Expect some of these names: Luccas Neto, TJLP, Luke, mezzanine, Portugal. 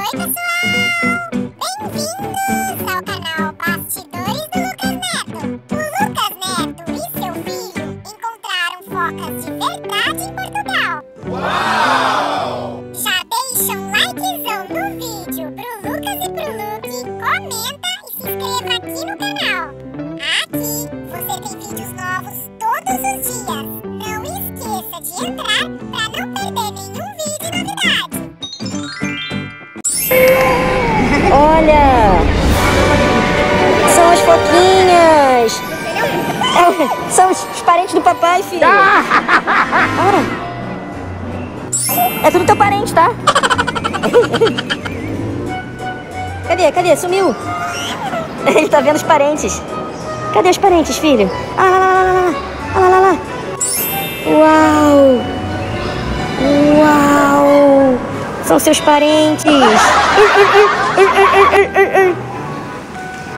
Oi, pessoal! Bem-vindos ao canal Bastidores do Luccas Neto. O Luccas Neto e seu filho encontraram focas de verdade em Portugal. Uau! Já deixa um likezão no vídeo pro Luccas e pro Luke, comenta e se inscreva aqui no canal. Aqui você tem vídeos novos todos os dias. Não esqueça de entrar pra não perder nenhum vídeo novidade. Olha! São as foquinhas! É, são os parentes do papai, filho! Ah, é tudo teu parente, tá? Cadê? Cadê? Sumiu! Ele tá vendo os parentes! Cadê os parentes, filho? Ah, lá, lá, lá, lá, lá. Uau! Uau! São seus parentes!